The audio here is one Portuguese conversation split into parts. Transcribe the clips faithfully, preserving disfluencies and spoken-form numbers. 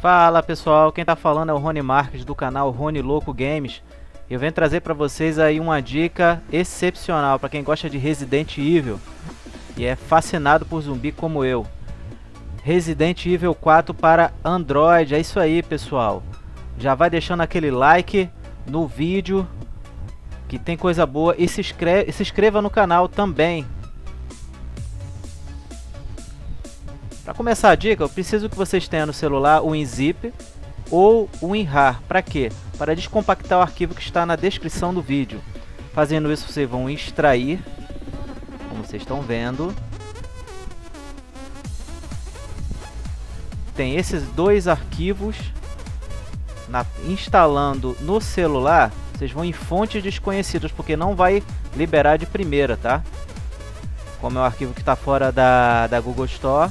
Fala pessoal, quem tá falando é o Rony Marques do canal Rony Loco Games. Eu venho trazer para vocês aí uma dica excepcional para quem gosta de Resident Evil e é fascinado por zumbi como eu. Resident Evil quatro para Android, é isso aí pessoal. Já vai deixando aquele like no vídeo que tem coisa boa e se inscreve, se inscreva no canal também. Para começar a dica, eu preciso que vocês tenham no celular o WinZip ou o WinRar. Para quê? Para descompactar o arquivo que está na descrição do vídeo. Fazendo isso, vocês vão extrair, como vocês estão vendo. Tem esses dois arquivos. Na, instalando no celular, vocês vão em fontes desconhecidas, porque não vai liberar de primeira, tá? Como é um arquivo que está fora da, da Google Store,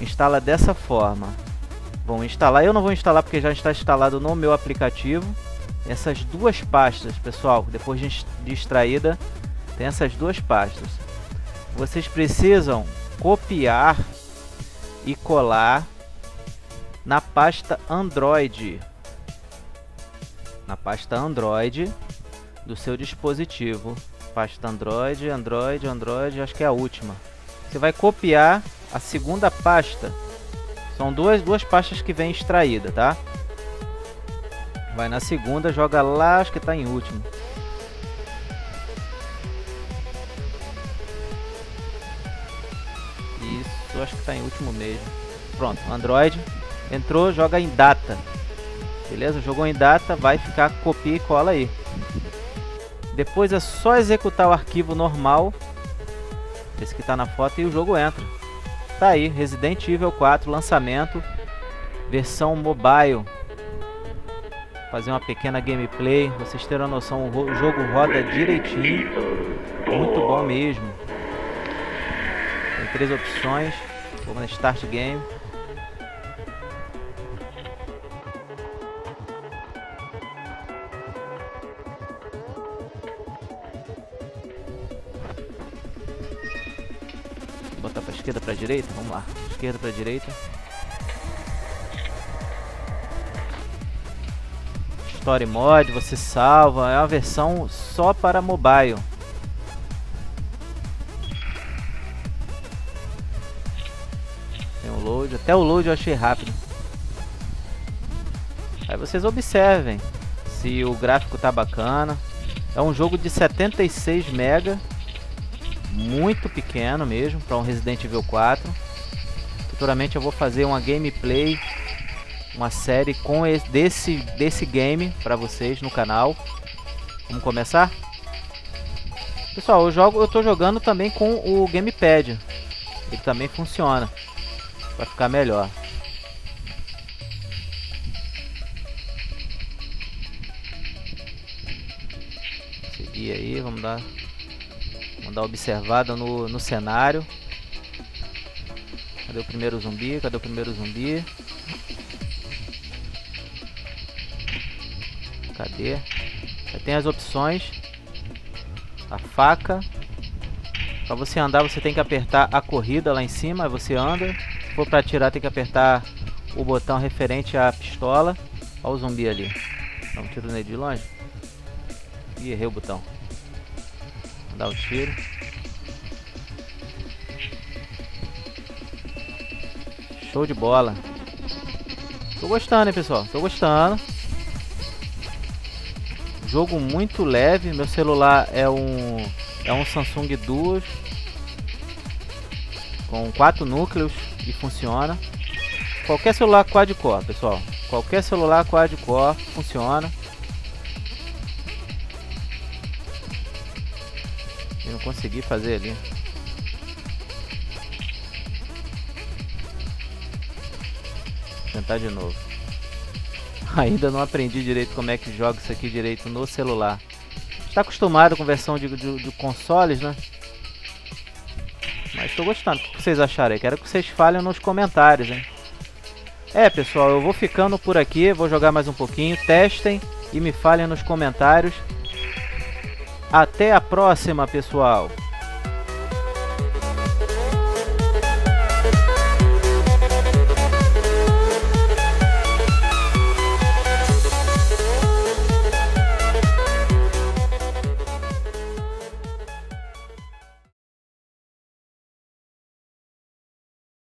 instala dessa forma. Vão instalar, eu não vou instalar porque já está instalado no meu aplicativo. Essas duas pastas, pessoal, depois de extraída, tem essas duas pastas. Vocês precisam copiar e colar na pasta Android, na pasta Android do seu dispositivo. Pasta Android, Android, Android, acho que é a última. Você vai copiar a segunda pasta. São duas, duas pastas que vem extraída, tá? Vai na segunda, joga lá, acho que tá em último. Isso, acho que tá em último mesmo. Pronto, Android. Entrou, joga em data. Beleza? Jogou em data, vai ficar copia e cola aí. Depois é só executar o arquivo normal, esse que tá na foto, e o jogo entra. Tá aí, Resident Evil quatro, lançamento, versão mobile. Fazer uma pequena gameplay, vocês terão a noção, o jogo roda direitinho. Muito bom mesmo. Tem três opções, vamos na Start Game. Botar pra esquerda, pra direita, vamos lá, esquerda pra direita. Story Mode, você salva, é uma versão só para mobile. Tem o load, até o load eu achei rápido. Aí vocês observem se o gráfico tá bacana. É um jogo de setenta e seis megas. Muito pequeno mesmo para um Resident Evil quatro. Futuramente eu vou fazer uma gameplay, uma série com esse, desse desse game para vocês no canal. Vamos começar? Pessoal, eu jogo, eu tô jogando também com o gamepad. Ele também funciona. Vai ficar melhor. Seguir aí, vamos dar Vamos dar uma observada no, no cenário. Cadê o primeiro zumbi? Cadê o primeiro zumbi? Cadê? Aí tem as opções. A faca. Para você andar, você tem que apertar a corrida lá em cima. Aí você anda. Se for para atirar, tem que apertar o botão referente à pistola. Olha o zumbi ali. Dá um tiro nele de longe. Ih, errei o botão. Dá o tiro. Show de bola. Tô gostando, hein, pessoal? Tô gostando. Jogo muito leve. Meu celular é um é um Samsung duas com quatro núcleos e funciona. Qualquer celular quad-core, pessoal. Qualquer celular quad-core funciona. Não consegui fazer ali. Vou tentar de novo. Ainda não aprendi direito como é que joga isso aqui direito no celular. Está acostumado com versão de, de, de consoles, né? Mas estou gostando. O que vocês acharam aí? Quero que vocês falem nos comentários, hein? É, pessoal, eu vou ficando por aqui. Vou jogar mais um pouquinho. Testem e me falem nos comentários. Até a próxima, pessoal!